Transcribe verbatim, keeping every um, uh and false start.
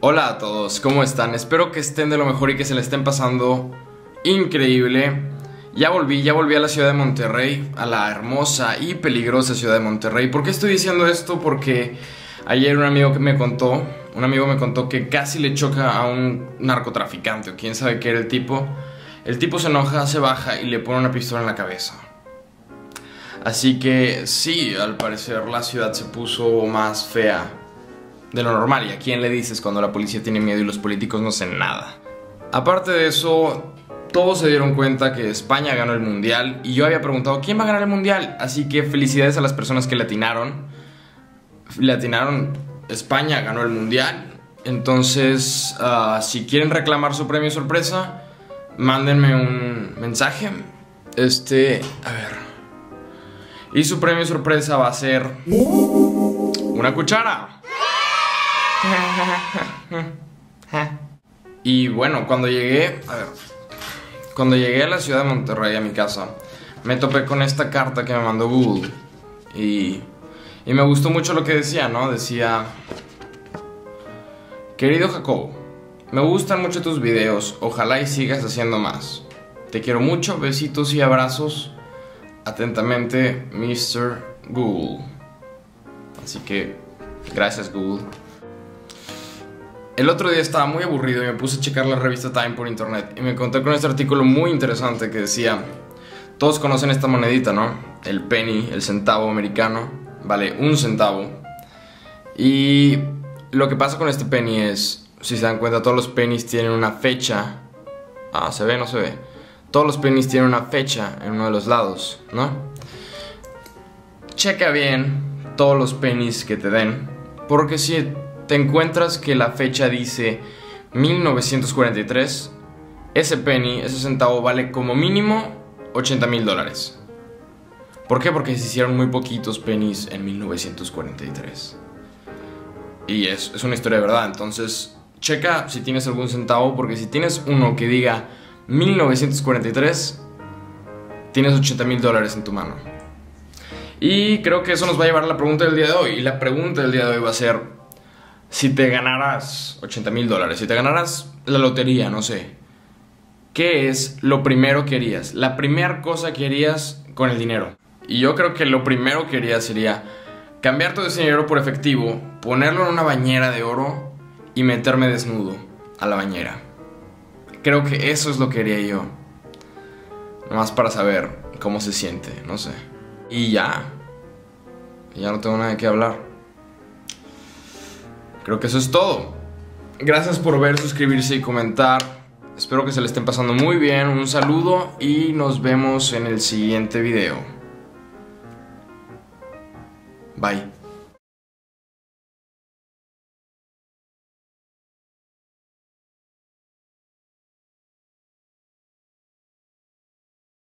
Hola a todos, ¿cómo están? Espero que estén de lo mejor y que se le estén pasando increíble. Ya volví, ya volví a la ciudad de Monterrey, a la hermosa y peligrosa ciudad de Monterrey. ¿Por qué estoy diciendo esto? Porque ayer un amigo que me contó, un amigo me contó que casi le choca a un narcotraficante, o quién sabe qué era el tipo. El tipo se enoja, se baja y le pone una pistola en la cabeza. Así que sí, al parecer la ciudad se puso más fea de lo normal. ¿Y a quién le dices cuando la policía tiene miedo y los políticos no hacen nada? Aparte de eso, todos se dieron cuenta que España ganó el mundial. Y yo había preguntado, ¿quién va a ganar el mundial? Así que felicidades a las personas que le atinaron. Le atinaron, España ganó el mundial. Entonces, uh, si quieren reclamar su premio sorpresa, mándenme un mensaje. Este, a ver. Y su premio sorpresa va a ser una cuchara. Y bueno, cuando llegué a ver, cuando llegué a la ciudad de Monterrey, a mi casa, me topé con esta carta que me mandó Google. Y, y me gustó mucho lo que decía, ¿no? Decía: querido Jacob, me gustan mucho tus videos, ojalá y sigas haciendo más. Te quiero mucho, besitos y abrazos. Atentamente, mister Google. Así que, gracias, Google. El otro día estaba muy aburrido y me puse a checar la revista Time por internet y me encontré con este artículo muy interesante que decía: todos conocen esta monedita, ¿no? El penny, el centavo americano, vale un centavo. Y lo que pasa con este penny es, si se dan cuenta, todos los pennies tienen una fecha. Ah, ¿se ve? No se ve. Todos los pennies tienen una fecha en uno de los lados, ¿no? Checa bien todos los pennies que te den, porque si te encuentras que la fecha dice mil novecientos cuarenta y tres, ese penny, ese centavo vale como mínimo ochenta mil dólares. ¿Por qué? Porque se hicieron muy poquitos pennies en mil novecientos cuarenta y tres. Y es, es una historia de verdad. Entonces checa si tienes algún centavo, porque si tienes uno que diga mil novecientos cuarenta y tres, tienes ochenta mil dólares en tu mano. Y creo que eso nos va a llevar a la pregunta del día de hoy. Y la pregunta del día de hoy va a ser: si te ganaras ochenta mil dólares, si te ganaras la lotería, no sé, ¿qué es lo primero que harías? La primera cosa que harías con el dinero. Y yo creo que lo primero que harías sería cambiar todo ese dinero por efectivo, ponerlo en una bañera de oro y meterme desnudo a la bañera. Creo que eso es lo que haría yo, nomás para saber cómo se siente, no sé. Y ya, ya no tengo nada de qué hablar. Creo que eso es todo. Gracias por ver, suscribirse y comentar. Espero que se le estén pasando muy bien. Un saludo y nos vemos en el siguiente video. Bye.